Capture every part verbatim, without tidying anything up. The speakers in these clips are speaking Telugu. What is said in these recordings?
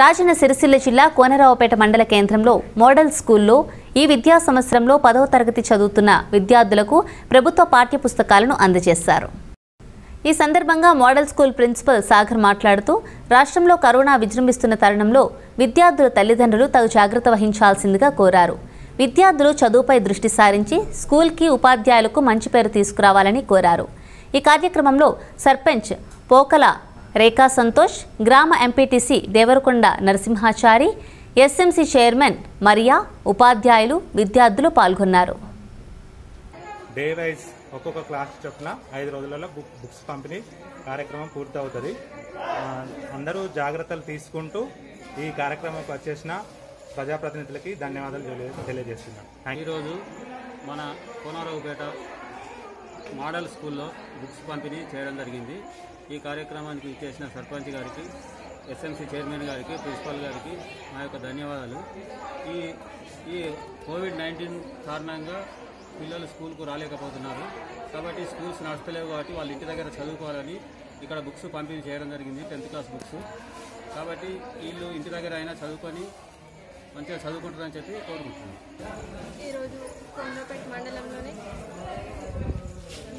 రాజన్న సిరిసిల్ల జిల్లా కోనరావుపేట మండల కేంద్రంలో మోడల్ స్కూల్లో ఈ విద్యా సంవత్సరంలో పదవ తరగతి చదువుతున్న విద్యార్థులకు ప్రభుత్వ పాఠ్యపుస్తకాలను అందజేశారు. ఈ సందర్భంగా మోడల్ స్కూల్ ప్రిన్సిపల్ సాగర్ మాట్లాడుతూ రాష్ట్రంలో కరోనా విజృంభిస్తున్న తరుణంలో విద్యార్థుల తల్లిదండ్రులు తగు జాగృత వహించాల్సిందిగా కోరారు. విద్యార్థులు చదువుపై దృష్టి సారించి స్కూల్కి ఉపాధ్యాయులకు మంచి పేరు తీసుకురావాలని కోరారు. ఈ కార్యక్రమంలో సర్పంచ్ పోకల రేఖా సంతోష్, గ్రామ MPTC Devarakonda Narasimhachari, SMC chairman మరియా ఉపాధ్యాయులు విద్యార్థులు పాల్గొన్నారు. డే వైజ్ ఒక్కొక్క క్లాస్ చొప్పున ఐదు రోజులలో బుక్స్ పంపిణీ కార్యక్రమం పూర్తవుతుంది. అందరూ జాగ్రత్తలు తీసుకుంటూ ఈ కార్యక్రమంకి వచ్చేసిన ప్రజాప్రతినిధులకి ధన్యవాదాలు తెలియజేస్తున్నాను. ఈరోజు మన కోనరావుపేట మోడల్ స్కూల్లో బుక్స్ పంపిణీ చేయడం జరిగింది. ఈ కార్యక్రమానికి ఇచ్చేసిన సర్పంచ్ గారికి, ఎస్ఎంసీ చైర్మన్ గారికి, ప్రిన్సిపల్ గారికి మా యొక్క ధన్యవాదాలు. ఈ ఈ కోవిడ్ నైన్టీన్ కారణంగా పిల్లలు స్కూల్కు రాలేకపోతున్నారు. కాబట్టి స్కూల్స్ నడుస్తలేవు, కాబట్టి వాళ్ళ ఇంటి దగ్గర చదువుకోవాలని ఇక్కడ బుక్స్ పంపిణీ చేయడం జరిగింది. టెన్త్ క్లాస్ బుక్స్ కాబట్టి వీళ్ళు ఇంటి దగ్గర అయినా చదువుకొని మంచిగా చదువుకుంటారని చెప్పి కోరుకుంటున్నాను. ఈరోజు కొండపేట మండలంలోని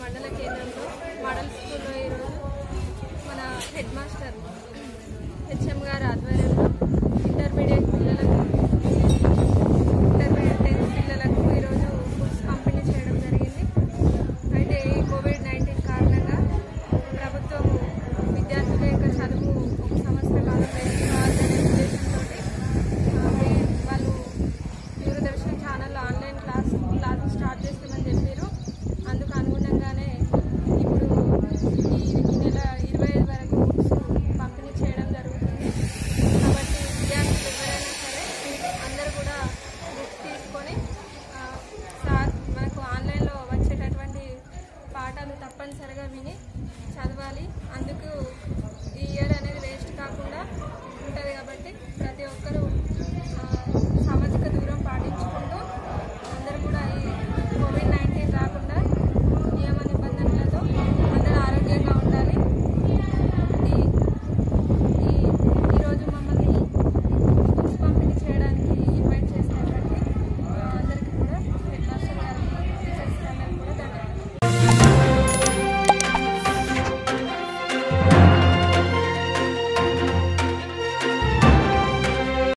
మండల కేంద్రంలో మోడల్ స్కూల్లో ఈరోజు మన హెడ్ మాస్టర్ హెచ్ఎం గారు ఆధ్వర్యంలో